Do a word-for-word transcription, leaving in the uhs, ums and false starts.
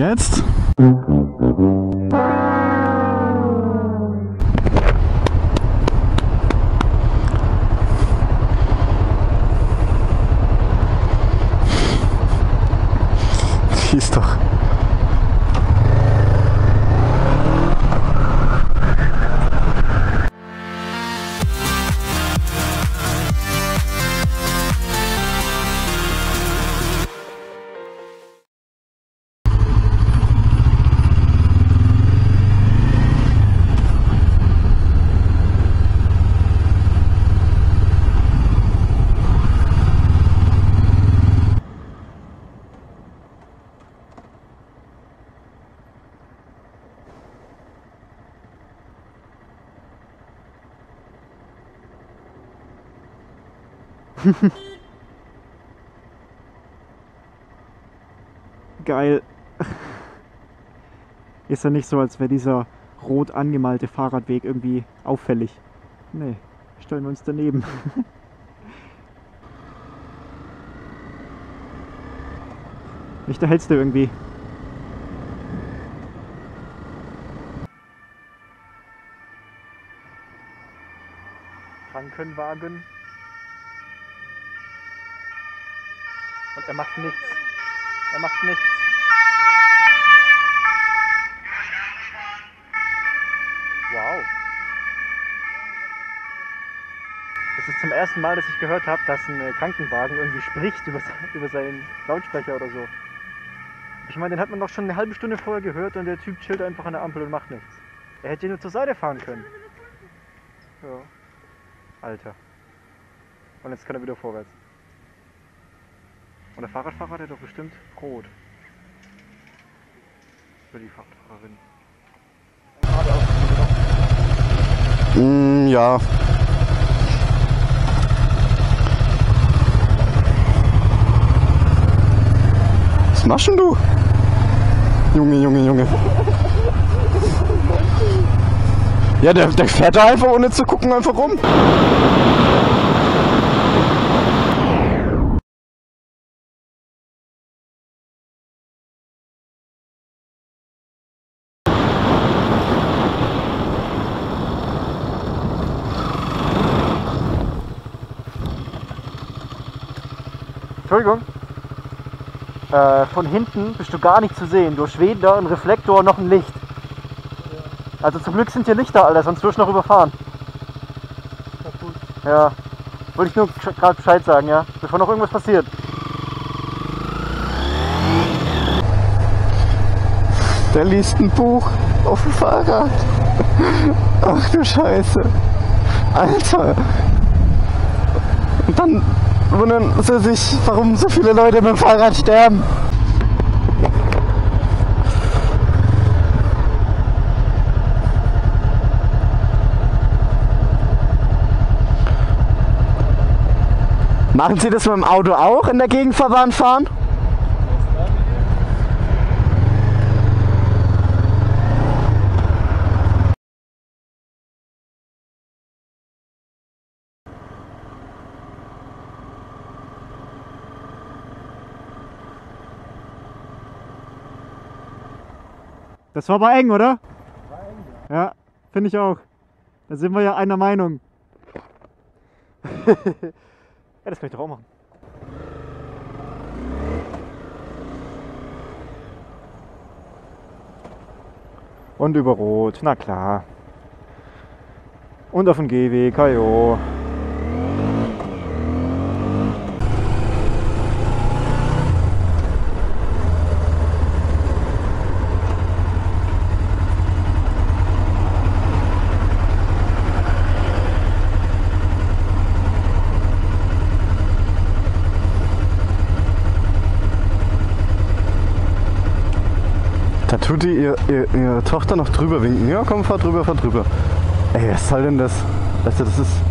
jetzt? Schieß doch. Geil. Ist ja nicht so, als wäre dieser rot angemalte Fahrradweg irgendwie auffällig. Nee, stellen wir uns daneben. Nicht, da hältst du irgendwie. Krankenwagen. Und er macht nichts. Er macht nichts. Wow. Das ist zum ersten Mal, dass ich gehört habe, dass ein Krankenwagen irgendwie spricht über, über seinen Lautsprecher oder so. Ich meine, den hat man doch schon eine halbe Stunde vorher gehört und der Typ chillt einfach an der Ampel und macht nichts. Er hätte nur zur Seite fahren können. Ja. Alter. Und jetzt kann er wieder vorwärts. Und der Fahrradfahrer hat ja doch bestimmt rot. Für die Fahrradfahrerin. Mm, ja. Was machst denn du? Junge, Junge, Junge. Ja, der, der fährt da einfach ohne zu gucken einfach rum. Entschuldigung, äh, von hinten bist du gar nicht zu sehen. Durch Schweder, ein Reflektor, noch ein Licht. Also zum Glück sind hier Lichter, Alter, sonst wirst du noch überfahren. Ja, wollte ich nur gerade Bescheid sagen, ja, bevor noch irgendwas passiert. Der liest ein Buch auf dem Fahrrad. Ach du Scheiße. Alter. Und dann wundern sie sich, warum so viele Leute mit dem Fahrrad sterben. Machen Sie das mit dem Auto auch in der Gegenfahrbahn fahren? Das war aber eng, oder? War eng, ja. Ja, finde ich auch. Da sind wir ja einer Meinung. Ja, das kann ich doch auch machen. Und über Rot, na klar. Und auf dem Gehweg, ajo. Da tut die ihr, ihr, ihre Tochter noch drüber winken. Ja, komm, fahr drüber, fahr drüber. Ey, was soll denn das? Also das ist...